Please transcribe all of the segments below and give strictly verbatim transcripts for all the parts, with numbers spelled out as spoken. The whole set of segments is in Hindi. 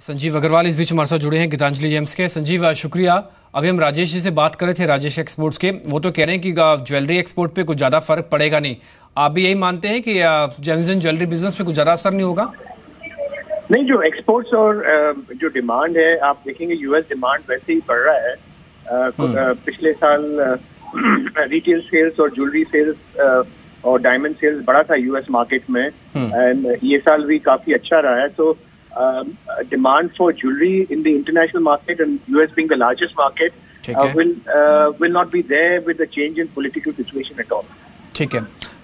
संजीव अग्रवाल इस बीच हमारे साथ जुड़े हैं गीतांजलि जेम्स के। संजीव शुक्रिया। अभी हम राजेश जी से बात कर रहे थे, राजेश एक्सपोर्ट्स के, वो तो कह रहे हैं कि ज्वेलरी एक्सपोर्ट पे कुछ ज़्यादा फर्क पड़ेगा नहीं। आप भी यही मानते हैं कि जेम्स एंड ज्वेलरी बिजनेस पे कुछ ज़्यादा असर नहीं होगा? नहीं, जो एक्सपोर्ट्स और जो डिमांड है आप देखेंगे यूएस डिमांड वैसे ही बढ़ रहा है। पिछले साल रिटेल सेल्स और ज्वेलरी सेल्स और डायमंड सेल्स बड़ा था यूएस मार्केट में, एंड ये साल भी काफी अच्छा रहा है। तो Um, uh, demand for jewelry in the international market and U S being the largest market uh, will uh, will not be there with the change in political situation at all. ठीक है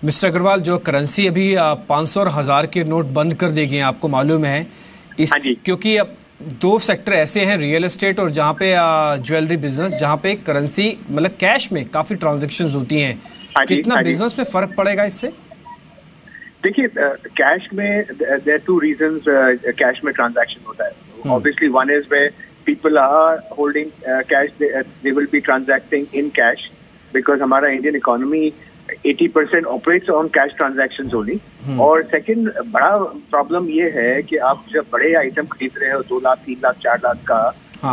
मिस्टर अग्रवाल, जो करेंसी अभी पाँच सौ और हज़ार के नोट बंद कर देगी आपको मालूम है इस, क्योंकि अब दो सेक्टर ऐसे हैं रियल एस्टेट और जहाँ पे ज्वेलरी बिजनेस, जहाँ पे करेंसी मतलब कैश में काफ़ी ट्रांजेक्शन्स होती हैं, कितना बिजनेस में फ़र्क पड़ेगा इससे? देखिए कैश में देयर टू रीजंस कैश में ट्रांजैक्शन होता है। Obviously one is way people are holding cash, they will be transacting in cash because हमारा इंडियन इकोनॉमी अस्सी percent operates on cash transactions only. और सेकंड बड़ा प्रॉब्लम ये है कि आप जब बड़े आइटम खरीद रहे हो दो लाख तीन लाख चार लाख का,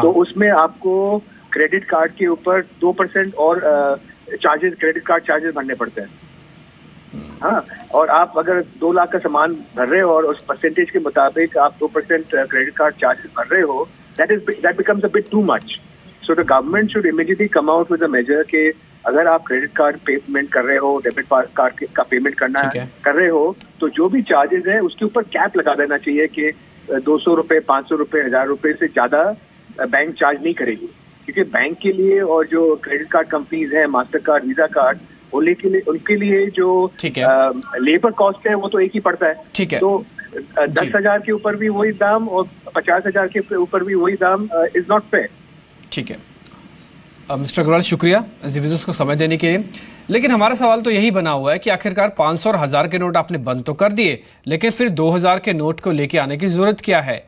तो उसमें आपको क्रेडिट कार्ड के ऊपर दो परसेंट और चार्जेस, क्रेडिट कार्ड चार्जेस भरने पड़ते हैं। हाँ, और आप अगर दो लाख का सामान भर रहे हो और उस परसेंटेज के मुताबिक आप दो परसेंट क्रेडिट कार्ड चार्जेस भर रहे हो, that is that becomes a bit too much. So the government should immediately come out with a major कि अगर आप क्रेडिट कार्ड पेमेंट कर रहे हो, डेबिट कार्ड का पेमेंट करना है, कर रहे हो, तो जो भी चार्जेस है उसके ऊपर कैप लगा देना चाहिए कि दो सौ रुपये पाँच सौ रुपये हजार रुपये से ज़्यादा बैंक चार्ज नहीं करेगी, क्योंकि बैंक के लिए और जो क्रेडिट कार्ड कंपनीज हैं मास्टर कार्ड वीजा कार्ड के लिए, उनके लिए जो लेबर कॉस्ट है वो तो एक ही पड़ता है। ठीक है, तो दस हजार के ऊपर भी वही दाम और पचास हजार के ऊपर भी वही दाम इज नॉट फेयर। ठीक है मिस्टर अग्रवाल, शुक्रिया जी बिजनेस को समझ देने के लिए। लेकिन हमारा सवाल तो यही बना हुआ है कि आखिरकार पाँच सौ और हजार के नोट आपने बंद तो कर दिए, लेकिन फिर दो हजार के नोट को लेके आने की जरूरत क्या है?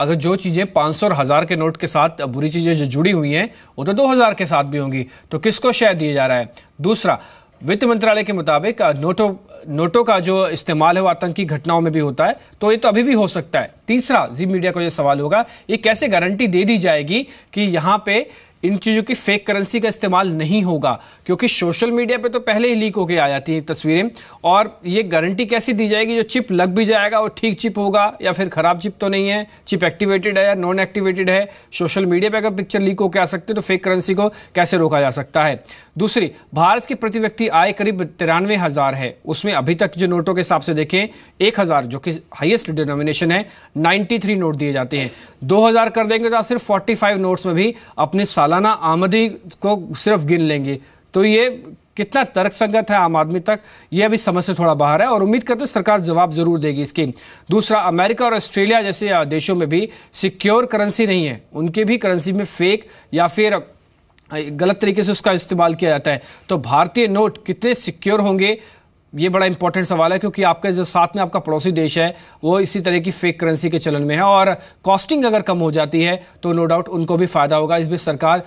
अगर जो चीज़ें पाँच सौ और हज़ार के नोट के साथ बुरी चीज़ें जो जुड़ी हुई हैं वो तो दो हज़ार के साथ भी होंगी, तो किसको श्रेय दिया जा रहा है? दूसरा, वित्त मंत्रालय के मुताबिक नोटों नोटों का जो इस्तेमाल है वो आतंकी घटनाओं में भी होता है, तो ये तो अभी भी हो सकता है। तीसरा, जी मीडिया को ये सवाल होगा, ये कैसे गारंटी दे दी जाएगी कि यहाँ पे इन चीज़ों की फेक करेंसी का इस्तेमाल नहीं होगा, क्योंकि सोशल मीडिया पे तो पहले ही लीक होके आ जाती हैं तस्वीरें, और ये गारंटी कैसे दी जाएगी जो चिप लग भी जाएगा वो ठीक चिप होगा या फिर ख़राब चिप तो नहीं है, चिप एक्टिवेटेड है या नॉन एक्टिवेटेड है? सोशल मीडिया पे अगर पिक्चर लीक होके आ सकती है तो फेक करेंसी को कैसे रोका जा सकता है? दूसरी, भारत की प्रति व्यक्ति आय करीब तिरानवे हज़ार है, उसमें अभी तक जो नोटों के हिसाब से देखें एक हज़ार जो कि हाइएस्ट डिनोमिनेशन है नाइन्टी थ्री नोट दिए जाते हैं। दो हज़ार कर देंगे तो आप सिर्फ फोर्टी फाइव नोट्स में भी अपने सालाना आमदनी को सिर्फ गिन लेंगे, तो ये कितना तर्कसंगत है? आम आदमी तक ये अभी समझ से थोड़ा बाहर है और उम्मीद करते हैं सरकार जवाब जरूर देगी इसकी। दूसरा, अमेरिका और ऑस्ट्रेलिया जैसे देशों में भी सिक्योर करेंसी नहीं है, उनके भी करेंसी में फेक या फिर गलत तरीके से उसका इस्तेमाल किया जाता है, तो भारतीय नोट कितने सिक्योर होंगे? ये बड़ा इंपॉर्टेंट सवाल है, क्योंकि आपके जो साथ में आपका पड़ोसी देश है वो इसी तरह की फेक करेंसी के चलन में है, और कॉस्टिंग अगर कम हो जाती है तो नो डाउट उनको भी फायदा होगा। इस बीच सरकार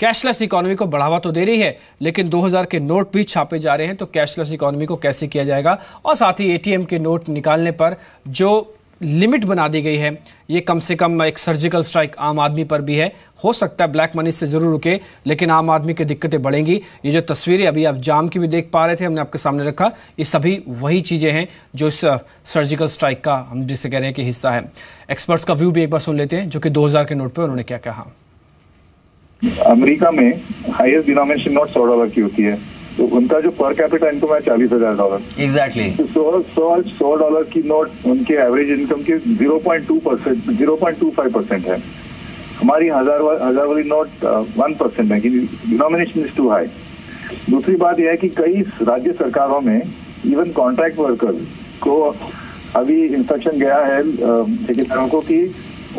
कैशलेस इकोनॉमी को बढ़ावा तो दे रही है, लेकिन दो हज़ार के नोट भी छापे जा रहे हैं, तो कैशलेस इकोनॉमी को कैसे किया जाएगा? और साथ ही एटीएम के नोट निकालने पर जो लिमिट बना दी गई है, ये कम से कम एक सर्जिकल स्ट्राइक आम आदमी पर भी है। हो सकता है ब्लैक मनी से ज़रूर रुके, लेकिन आम आदमी की दिक्कतें बढ़ेंगी। ये जो तस्वीरें अभी आप जाम की भी देख पा रहे थे, हमने आपके सामने रखा, ये सभी वही चीज़ें हैं जो इस सर्जिकल स्ट्राइक का, हम जिसे कह रहे हैं कि हिस्सा है। एक्सपर्ट्स का व्यू भी एक बार सुन लेते हैं जो कि दो हज़ार के नोट पर उन्होंने क्या कहा। अमरीका में हाइएस्ट डिनोमिनेशन नोट सौ डॉलर की होती है, तो उनका जो पर कैपिटा इनकम है चालीस हजार डॉलर एग्जैक्टली। सौ सौ सौ डॉलर की नोट उनके एवरेज इनकम के zero point two percent zero point two five percent है। हमारी हजार वा, हजार वाली नोट वन परसेंट है, डिनोमिनेशन इज टू हाई। दूसरी बात यह है कि कई राज्य सरकारों में इवन कॉन्ट्रैक्ट वर्कर को अभी इंस्ट्रक्शन गया है ठेकेदारों को कि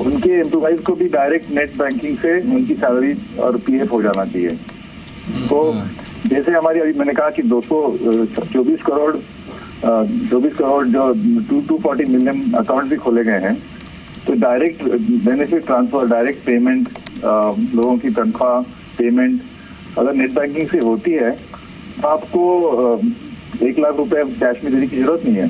उनके एम्प्लॉइज को भी डायरेक्ट नेट बैंकिंग से उनकी सैलरी और पी एफ हो जाना चाहिए। तो जैसे हमारी अभी मैंने कहा कि दो सौ चौबीस करोड़ चौबीस करोड़ जो two two forty million account भी खोले गए हैं, तो direct benefit transfer, direct payment, लोगों की तनख्वाह पेमेंट अगर नेट बैंकिंग से होती है तो आपको एक लाख रुपए कैश में देने की जरूरत नहीं है।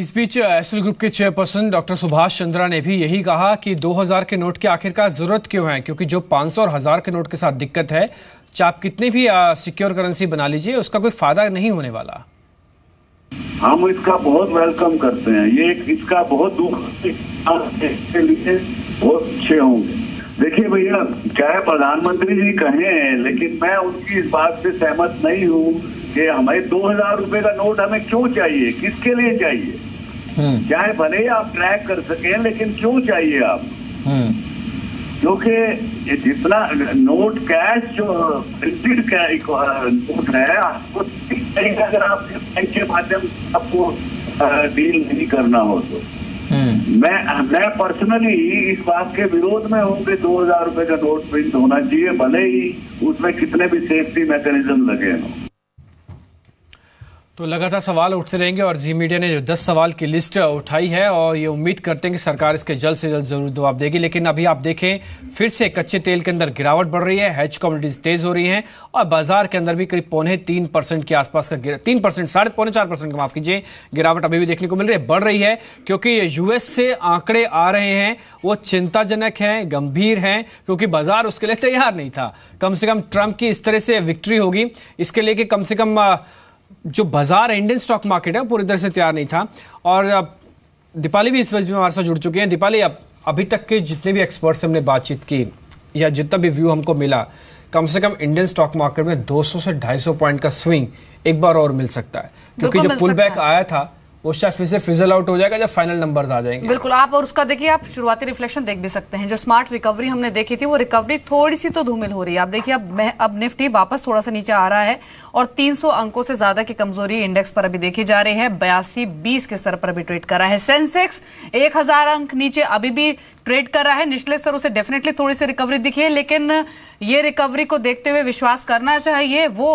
इस बीच एसएल ग्रुप के चेयरपर्सन डॉक्टर सुभाष चंद्रा ने भी यही कहा कि दो हज़ार के नोट की आखिरकार जरूरत क्यों है, क्योंकि जो पाँच सौ और हज़ार के नोट के साथ दिक्कत है, चाहे आप कितनी भी सिक्योर करेंसी बना लीजिए, उसका कोई फायदा नहीं होने वाला। हम इसका बहुत वेलकम करते हैं, ये इसका बहुत दुख के लिए बहुत अच्छे होंगे। देखिए भैया, चाहे प्रधानमंत्री जी कहें, लेकिन मैं उनकी इस बात से सहमत नहीं हूँ कि हमें दो हजार रुपए का नोट हमें क्यों चाहिए, किसके लिए चाहिए। चाहे भले आप ट्रैक कर सकें, लेकिन क्यों चाहिए आप? क्योंकि जितना नोट कैश जो प्रिंटेड नोट है, आपको अगर आप बैंक के माध्यम आपको डील नहीं करना हो तो मैं मैं पर्सनली इस बात के विरोध में हूँ कि दो हजार रुपए का नोट प्रिंट होना चाहिए, भले ही उसमें कितने भी सेफ्टी मैकेनिज्म लगे हों। तो लगातार सवाल उठते रहेंगे और जी मीडिया ने जो दस सवाल की लिस्ट उठाई है और ये उम्मीद करते हैं कि सरकार इसके जल्द से जल्द जरूर जवाब देगी। लेकिन अभी आप देखें, फिर से कच्चे तेल के अंदर गिरावट बढ़ रही है, हेज कमोडिटीज तेज हो रही हैं और बाजार के अंदर भी करीब पौने तीन परसेंट के आसपास का गिरा तीन परसेंट साढ़े पौने चार परसेंट का माफ कीजिए गिरावट अभी भी देखने को मिल रही है, बढ़ रही है, क्योंकि यूएस से आंकड़े आ रहे हैं वो चिंताजनक हैं, गंभीर हैं, क्योंकि बाजार उसके लिए तैयार नहीं था। कम से कम ट्रंप की इस तरह से विक्ट्री होगी इसके लिए कि कम से कम जो बाजार है, इंडियन स्टॉक मार्केट है, पूरी तरह से तैयार नहीं था। और दीपाली भी इस वजह में हमारे साथ जुड़ चुके हैं। दीपाली, अब अभी तक के जितने भी एक्सपर्ट्स से हमने बातचीत की या जितना भी व्यू हमको मिला, कम से कम इंडियन स्टॉक मार्केट में दो सौ से ढाई सौ पॉइंट का स्विंग एक बार और मिल सकता है, क्योंकि जो पुल बैक आया था वो शायद फिर से फिजल आउट हो जाएगा जब फाइनल नंबर्स आ जाएंगे। बिल्कुल, आप और उसका देखिए आप शुरुआती रिफ्लेक्शन देख भी सकते हैं। जो स्मार्ट रिकवरी हमने देखी थी वो रिकवरी थोड़ी सी तो धूमिल हो रही है। आप देखिए अब अब निफ्टी वापस थोड़ा सा नीचे आ रहा है और तीन सौ अंकों से ज्यादा की कमजोरी इंडेक्स पर अभी देखी जा रही है। बयासी बीस के स्तर पर अभी ट्रेड कर रहा है। सेंसेक्स एक हजार अंक नीचे अभी भी ट्रेड कर रहा है। निचले स्तर उसे डेफिनेटली थोड़ी सी रिकवरी दिखी है, लेकिन ये रिकवरी को देखते हुए विश्वास करना चाहिए वो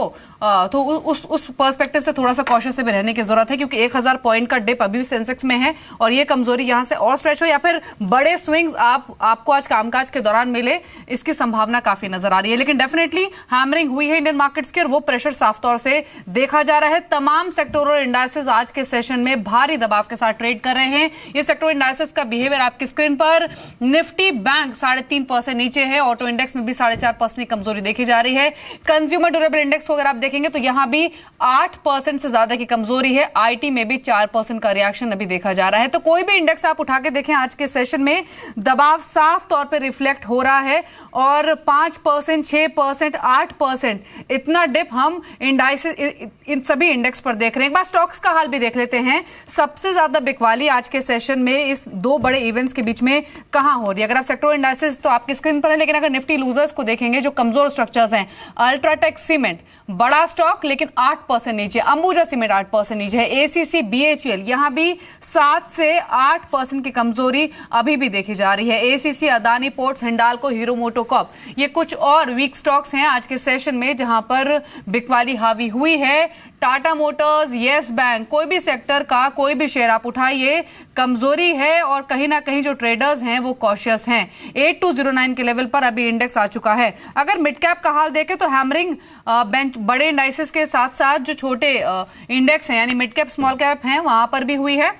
तो उस उस पर्सपेक्टिव से थोड़ा सा कॉशियस से भी रहने की जरूरत है, क्योंकि एक हजार पॉइंट का डिप अभी भी सेंसेक्स में है और ये कमजोरी यहाँ से और स्ट्रेच हो या फिर बड़े स्विंग्स आप आपको आज कामकाज के दौरान मिले, इसकी संभावना काफी नजर आ रही है। लेकिन डेफिनेटली हैमरिंग हुई है इंडियन मार्केट्स की और वो प्रेशर साफ तौर से देखा जा रहा है। तमाम सेक्टर और इंडाइसेस आज के सेशन में भारी दबाव के साथ ट्रेड कर रहे हैं। ये सेक्टर इंडाइसेस का बिहेवियर आपकी स्क्रीन पर। निफ्टी बैंक साढ़े तीन परसेंट नीचे है, ऑटो इंडेक्स में भी साढ़े चार परसेंट की कमजोरी देखी जा रही है। कंज्यूमर ड्यूरेबल इंडेक्स को अगर आप देखेंगे तो यहाँ भी आठ परसेंट से ज्यादा की कमजोरी है। आईटी में भी चार परसेंट का रिएक्शन अभी देखा जा रहा है। तो कोई भी इंडेक्स आप उठा के देखें आज के सेशन में दबाव साफ तौर पे रिफ्लेक्ट हो रहा है और पांच परसेंट छह परसेंट आठ परसेंट इतना डिप हम इंडाइस इन सभी इंडेक्स पर देख रहे हैं। एक बार स्टॉक्स का हाल भी देख लेते हैं। सबसे ज्यादा बिकवाली आज के सेशन में इस दो बड़े इवेंट्स के बीच में कहां हो रही है? अगर आप सेक्टर इंडाइसेस तो आपकी स्क्रीन पर है, लेकिन अगर निफ्टी लूजर्स को देखेंगे जो कमजोर स्ट्रक्चर्स हैं, अल्ट्राटेक सीमेंट बड़ा स्टॉक लेकिन आठ परसेंट नीचे, अंबुजा सीमेंट आठ परसेंट नीचे है, एसीसी बीएचएल यहां भी सात से आठ परसेंट की कमजोरी अभी भी देखी जा रही है। एसीसी, अदानी पोर्ट्स, हिंडालको, हीरो मोटोकॉर्प ये कुछ और वीक स्टॉक्स हैं आज के सेशन में जहां पर बिकवाली हावी हुई है। टाटा मोटर्स, येस बैंक, कोई भी सेक्टर का कोई भी शेयर आप उठाइए कमजोरी है और कहीं ना कहीं जो ट्रेडर्स हैं वो कॉशियस हैं। आठ हज़ार दो सौ नौ के लेवल पर अभी इंडेक्स आ चुका है। अगर मिड कैप का हाल देखें तो हैमरिंग बेंच बड़े इंडाइसेस के साथ साथ जो छोटे इंडेक्स हैं यानी मिड कैप स्मॉल कैप हैं वहां पर भी हुई है।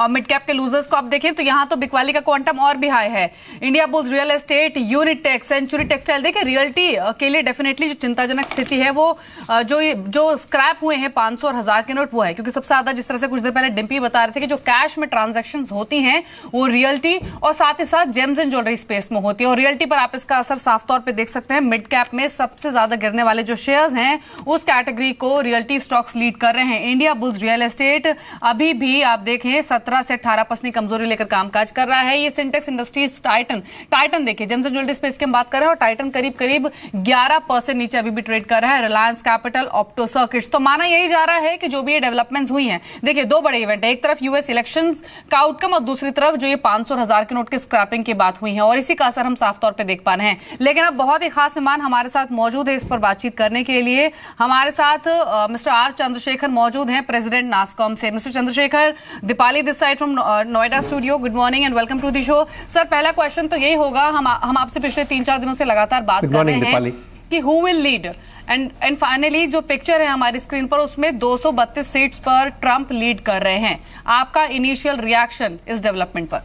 और मिड कैप के लूजर्स को आप देखें तो यहाँ तो बिकवाली का क्वांटम और भी हाई है। Indiabulls, real estate, Unitech, Century Textile, देखिए रियल्टी के लिए डेफिनेटली जो चिंताजनक स्थिति है वो जो जो स्क्रैप हुए हैं पाँच सौ और हज़ार के नोट वो है, क्योंकि सबसे ज़्यादा जिस तरह से कुछ देर पहले डिम्पी बता रहे थे कि जो कैश में ट्रांजेक्शन होती हैं वो रियल्टी और साथ ही साथ जेम्स एंड ज्वेलरी स्पेस में होती है और रियल्टी पर आप इसका असर साफ तौर पर देख सकते हैं। मिड कैप में सबसे ज़्यादा गिरने वाले जो शेयर्स हैं उस कैटेगरी को रियल्टी स्टॉक्स लीड कर रहे हैं। इंडिया बुल्स रियल एस्टेट अभी भी आप देखें से अठारह परसेंट कमजोरी लेकर कामकाज कर रहा है। ये सिंटेक्स इंडस्ट्रीज, टाइटन टाइटन देखिए जेम्स एंड ज्वेलरी स्पेस की हम बात कर रहे हैं और टाइटन करीब करीब ग्यारह परसेंट नीचे अभी भी ट्रेड कर रहा है। रिलायंस कैपिटल, ऑप्टो सर्किट्स, तो माना यही जा रहा है कि जो भी ये डेवलपमेंट्स हुई हैं, देखिए दो बड़े इवेंट है, एक तरफ यूएस इलेक्शंस का आउटकम और दूसरी तरफ जो ये पांच सौ और हजार के नोट की स्क्रैपिंग की बात हुई है और इसी का असर हम साफ तौर पर देख पा रहे हैं। लेकिन अब बहुत ही खास मेहमान हमारे साथ मौजूद है इस पर बातचीत करने के लिए। हमारे साथ मिस्टर आर चंद्रशेखर मौजूद हैं, प्रेसिडेंट नासकॉम से। Mister Chandrashekhar, Deepali This side from Noida studio. Good morning and welcome to the show, sir. पहला क्वेश्चन तो यही होगा, हम हम आपसे पिछले तीन चार दिनों से लगातार बात कर रहे हैं कि who will lead and and finally जो पिक्चर है हमारी स्क्रीन पर उसमें दो सौ बत्तीस सीट्स पर ट्रंप लीड कर रहे हैं. आपका इनिशियल रिएक्शन इस डेवलपमेंट पर?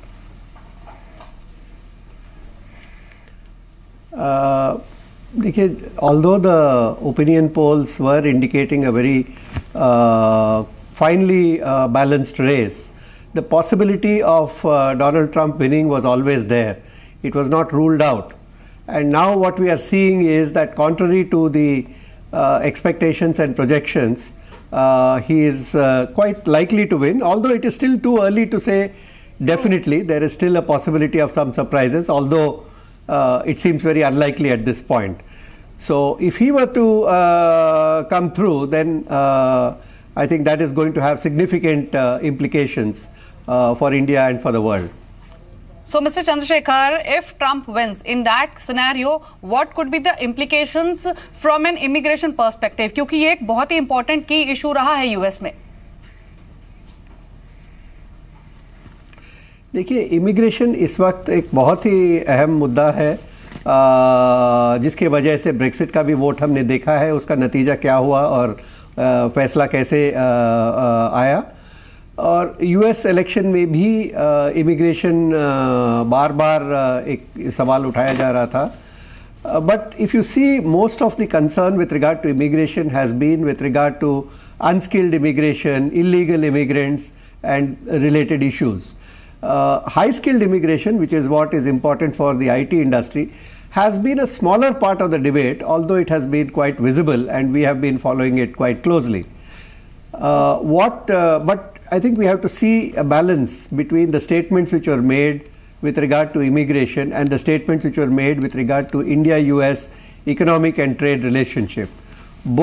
Uh, देखिए, although the opinion polls were indicating a very uh, finely uh, balanced race, the possibility of uh, Donald Trump winning was always there. It was not ruled out. And now what we are seeing is that contrary to the uh, expectations and projections, uh, he is uh, quite likely to win, although it is still too early to say definitely. There is still a possibility of some surprises, although Uh, it seems very unlikely at this point. So if he were to uh, come through, then uh, I think that is going to have significant uh, implications uh, for India and for the world. So Mister Chandrasekhar, if Trump wins, in that scenario, what could be the implications from an immigration perspective? क्योंकि ये एक बहुत ही important key issue रहा है U S में. देखिए, इमिग्रेशन इस वक्त एक बहुत ही अहम मुद्दा है, जिसके वजह से ब्रेक्सिट का भी वोट हमने देखा है, उसका नतीजा क्या हुआ और फैसला कैसे आया. और यूएस इलेक्शन में भी इमिग्रेशन बार बार एक सवाल उठाया जा रहा था. But if you see most of the concern with regard to immigration has been with regard to unskilled immigration, illegal immigrants and related issues. Uh, high-skilled immigration, which is what is important for the I T industry, has been a smaller part of the debate, although it has been quite visible and we have been following it quite closely. Uh, what, uh, but I think we have to see a balance between the statements which were made with regard to immigration and the statements which were made with regard to India U S economic and trade relationship.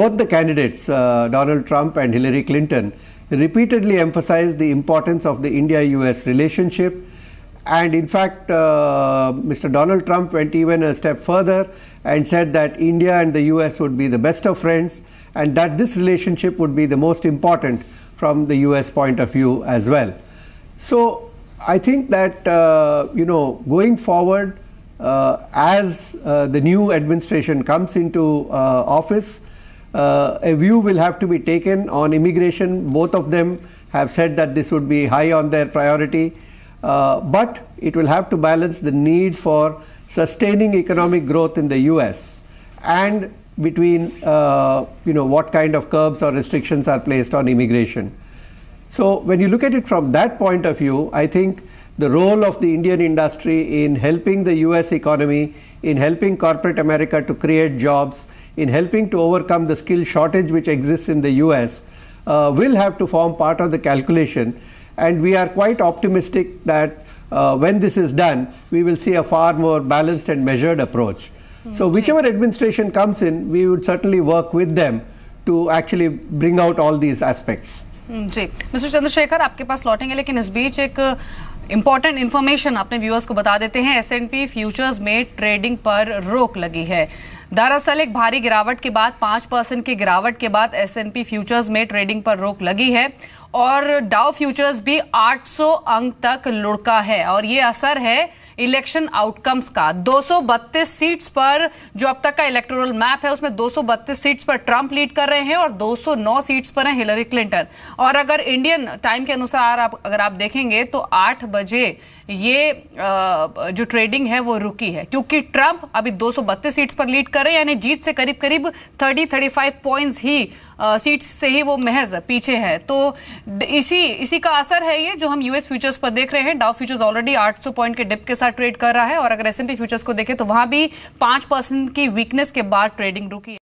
Both the candidates, uh, Donald Trump and Hillary Clinton, repeatedly emphasized the importance of the India U S relationship, and in fact uh, Mister Donald Trump went even a step further and said that India and the U S would be the best of friends and that this relationship would be the most important from the U S point of view as well. So I think that uh, you know, going forward, uh, as uh, the new administration comes into uh, office, Uh, a view will have to be taken on immigration. Both of them have said that this would be high on their priority, uh, but it will have to balance the need for sustaining economic growth in the U S and between uh, you know, what kind of curbs or restrictions are placed on immigration. So when you look at it from that point of view, I think the role of the Indian industry in helping the U S economy, in helping corporate America to create jobs, in helping to overcome the skill shortage which exists in the U S, uh, will have to form part of the calculation. And we are quite optimistic that uh, when this is done, we will see a far more balanced and measured approach. Mm-hmm. So whichever administration comes in, we would certainly work with them to actually bring out all these aspects. जी, मिस्टर चंद्रशेखर, आपके पास लौटेंगे, लेकिन इस बीच एक इम्पॉर्टेंट इन्फॉर्मेशन अपने व्यूअर्स को बता देते हैं. एस एंड पी फ्यूचर्स में ट्रेडिंग पर रोक लगी है. दरअसल एक भारी गिरावट के बाद, पाँच परसेंट की गिरावट के बाद एस एंड पी फ्यूचर्स में ट्रेडिंग पर रोक लगी है और डाउ फ्यूचर्स भी आठ सौ अंक तक लुढ़का है. और ये असर है इलेक्शन आउटकम्स का. दो सौ बत्तीस सीट्स पर जो अब तक का इलेक्टोरल मैप है उसमें दो सौ बत्तीस सीट्स पर ट्रंप लीड कर रहे हैं और दो सौ नौ सीट्स पर हैं हिलरी क्लिंटन. और अगर इंडियन टाइम के अनुसार आप अगर आप देखेंगे तो आठ बजे ये आ, जो ट्रेडिंग है वो रुकी है, क्योंकि ट्रंप अभी दो सौ बत्तीस सीट्स पर लीड कर रहे हैं, यानी जीत से करीब करीब तीस पैंतीस पॉइंट्स ही आ, सीट्स से ही वो महज पीछे है. तो इसी इसी का असर है ये जो हम यूएस फ्यूचर्स पर देख रहे हैं. डाउ फ्यूचर्स ऑलरेडी आठ सौ पॉइंट के डिप के साथ ट्रेड कर रहा है और अगर एस एंड पी फ्यूचर्स को देखें तो वहां भी पाँच परसेंट की वीकनेस के बाद ट्रेडिंग रुकी है.